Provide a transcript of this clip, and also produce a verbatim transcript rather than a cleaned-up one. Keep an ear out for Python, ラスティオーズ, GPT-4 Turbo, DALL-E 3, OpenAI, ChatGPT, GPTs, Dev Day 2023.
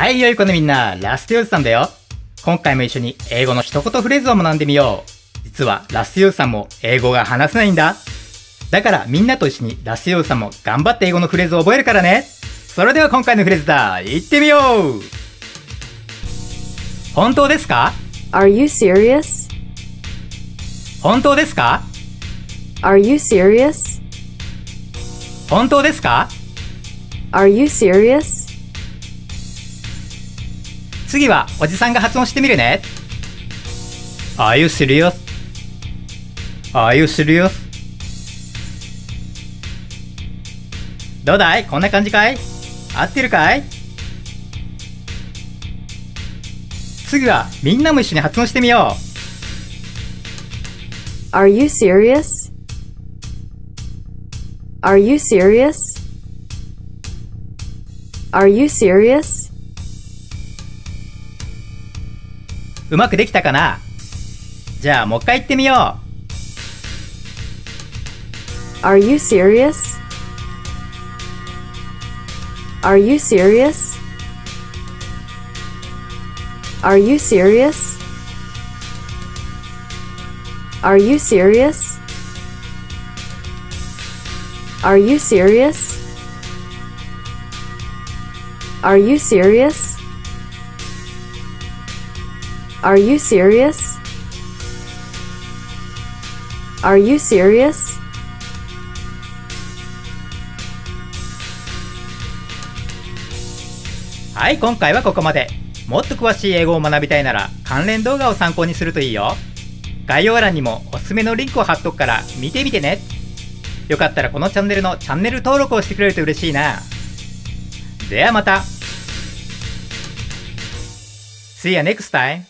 はい、よい子のみんな、ラスティオーズさんだよ。今回も一緒に英語の一言フレーズを学んでみよう。実はラスティオーズさんも英語が話せないんだ。だからみんなと一緒にラスティオーズさんも頑張って英語のフレーズを覚えるからね。それでは今回のフレーズだ。いってみよう。本当ですか Are you serious? 本当ですか Are you serious? 本当ですか Are you serious? 次はおじさんが発音してみるね。 Are you serious? Are you serious? どうだい、こんな感じかい、合ってるかい。次はみんなも一緒に発音してみよう。 Are you serious? Are you serious?Are you serious? うまくできたかな。じゃあもう一回言ってみよう。 Are you serious? Are you serious? Are you serious? Are you serious? Are you serious?Are you serious? Are you serious? Are you serious? はい、今回はここまで。もっと詳しい英語を学びたいなら関連動画を参考にするといいよ。概要欄にもおすすめのリンクを貼っとくから見てみてね。よかったらこのチャンネルのチャンネル登録をしてくれると嬉しいな。ではまた。See you next time.